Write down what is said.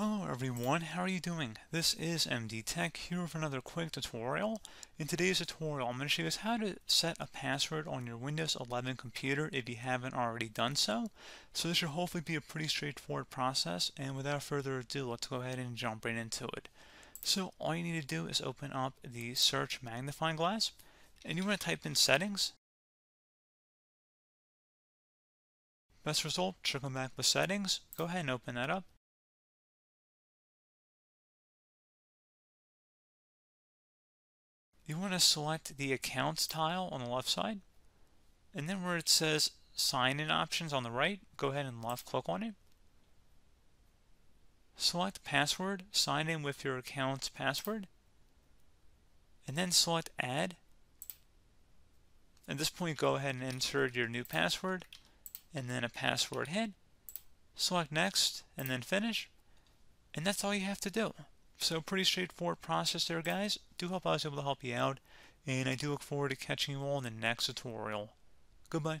Hello everyone, how are you doing? This is MD Tech here with another quick tutorial. In today's tutorial, I'm going to show you guys how to set a password on your Windows 11 computer if you haven't already done so. So this should hopefully be a pretty straightforward process, and without further ado, let's go ahead and jump right into it. So all you need to do is open up the search magnifying glass, and you want to type in settings. Best result should come back with settings. Go ahead and open that up. You want to select the accounts tile on the left side, and then where it says sign in options on the right, go ahead and left click on it. Select password, sign in with your account's password, and then select add. At this point, go ahead and insert your new password and then a password head. Select next and then finish, and that's all you have to do. So pretty straightforward process there, guys. Do hope I was able to help you out, and I do look forward to catching you all in the next tutorial. Goodbye.